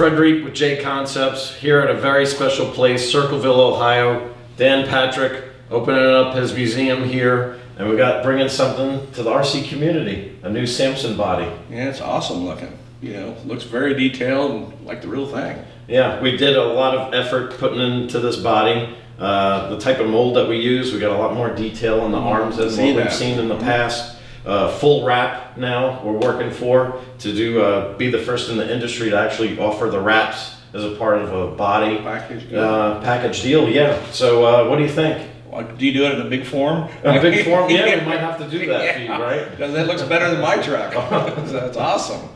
Frederick with J Concepts here at a very special place, Circleville, Ohio. Dan Patrick opening up his museum here, and we got bringing something to the RC community, a new Samson body. Yeah, it's awesome looking. You know, looks very detailed and like the real thing. Yeah, we did a lot of effort putting into this body. The type of mold that we use, we got a lot more detail in the arms than what we've seen in the past. Full wrap now we're working for, to do be the first in the industry to actually offer the wraps as a part of a body package deal. Yeah. So what do you think? Do you do it in a big form? A big form? Yeah, we might have to do that for you, right? That looks better than my truck. That's awesome.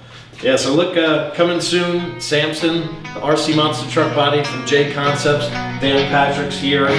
Yeah, so look, coming soon, Samson, the RC Monster Truck Body from J Concepts. Dan Patrick's here.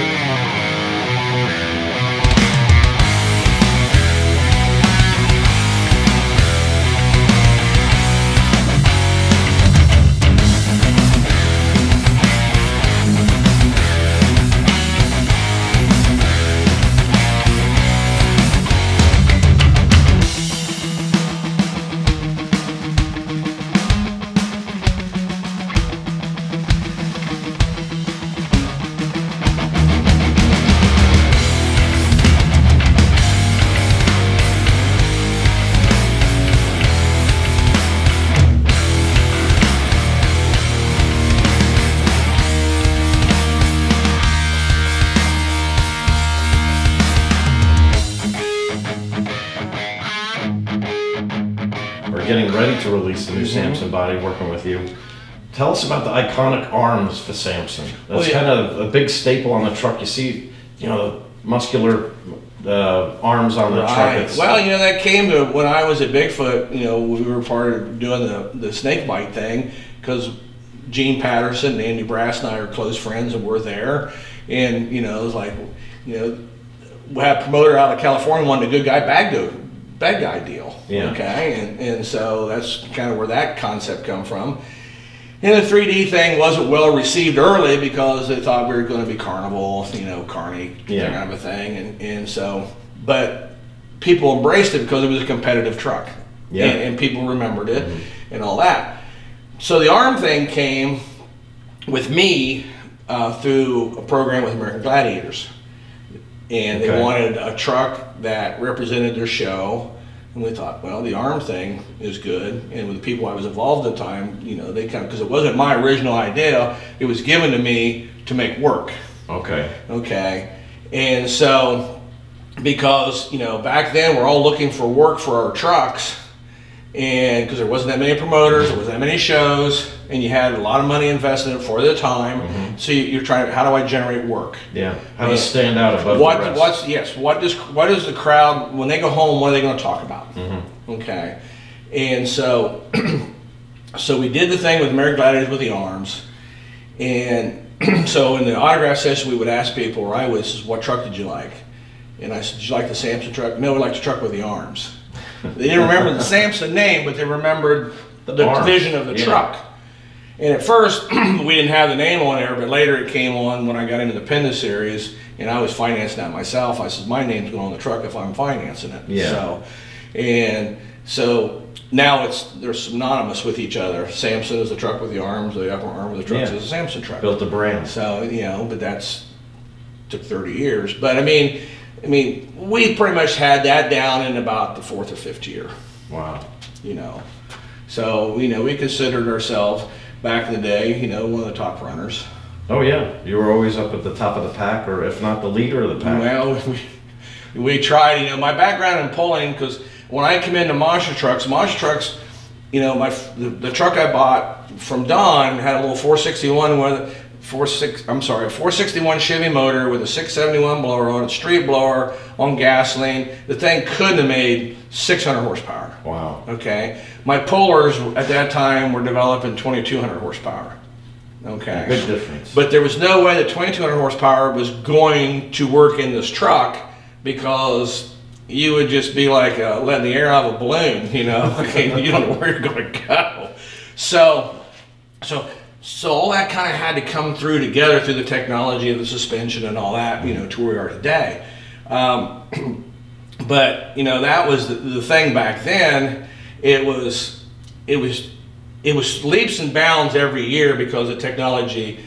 Getting ready to release the new Samson body, working with you. Tell us about the iconic arms for Samson. That's kind of a big staple on the truck. You see, you know, the muscular arms on the truck. Well, you know, that came to when I was at Bigfoot. You know, we were part of doing the snake bite thing because Gene Patterson and Andy Brass and I are close friends, and we're there. And, you know, it was like, you know, we had a promoter out of California wanted a good guy bad guy deal. Yeah. Okay, and so that's kind of where that concept come from. And the 3D thing wasn't well received early because they thought we were going to be carnival, you know, carny kind of a thing, and so, but people embraced it because it was a competitive truck. Yeah. And people remembered it and all that. So the arm thing came with me through a program with American Gladiators. And they wanted a truck that represented their show, and we thought, well, the arm thing is good. And with the people I was involved at the time, you know, they kind of, because it wasn't my original idea, it was given to me to make work. Okay. Okay. And so, because, you know, back then we're all looking for work for our trucks, and because there wasn't that many promoters, there wasn't that many shows, and you had a lot of money invested in it for the time. So you're trying, how do I generate work? Yeah, how to stand out above the rest. What does the crowd, when they go home, what are they going to talk about? Okay, and so, so we did the thing with Mary Gladys with the arms, and so in the autograph session we would ask people, or I would, this is, what truck did you like? And I said, did you like the Samson truck? No, we liked the truck with the arms. They didn't remember the Samson name, but they remembered the vision of the truck. And at first, we didn't have the name on there, but later it came on when I got into the Penda series, and I was financing that myself. I said, my name's going on the truck if I'm financing it. Yeah. So, and so now it's, they're synonymous with each other. Samson is the truck with the arms, the upper arm of the truck is a Samson truck. Built the brand. So, you know, but that's, took 30 years. But I mean, we pretty much had that down in about the 4th or 5th year. Wow. You know, so, you know, we considered ourselves back in the day, you know, one of the top runners. Oh yeah, you were always up at the top of the pack, or if not the leader of the pack. Well, we tried, you know, my background in pulling, because when I come into monster trucks, you know, the truck I bought from Don had a little 461 with, a 461 Chevy motor with a 671 blower on a street blower on gasoline. The thing couldn't have made 600 horsepower. Wow. Okay. My pullers at that time were developing 2,200 horsepower. Okay. Big difference. But there was no way that 2,200 horsepower was going to work in this truck, because you would just be like letting the air out of a balloon. You know, okay, you don't know where you're going to go. So all that kind of had to come through together through the technology of the suspension and all that, you know, to where we are today. But, you know, that was the thing back then. It was, It was leaps and bounds every year because the technology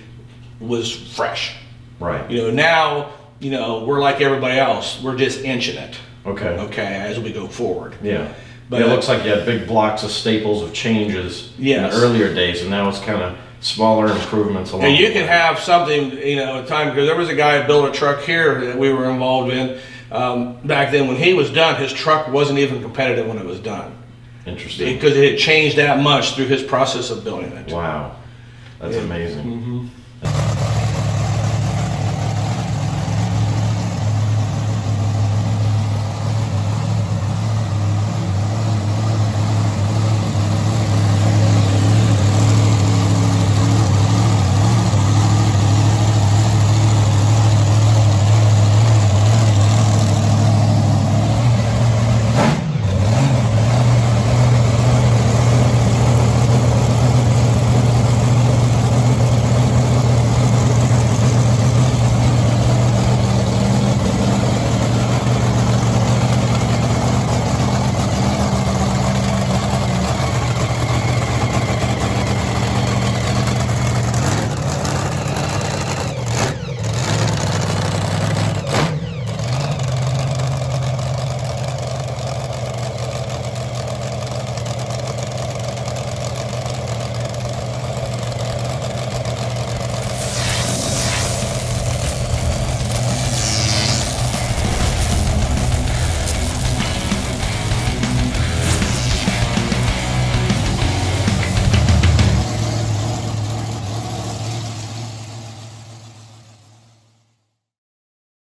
was fresh. Right. You know, now, you know, we're like everybody else. We're just inching it. Okay. Okay, as we go forward. Yeah. But it looks like you had big blocks of staples of changes yes. in the earlier days, and now it's kind of smaller improvements along. And you can have something, you know, at time, because there was a guy who built a truck here that we were involved in back then. When he was done, his truck wasn't even competitive when it was done. Interesting. Because it had changed that much through his process of building it. Wow. That's amazing. Mm-hmm.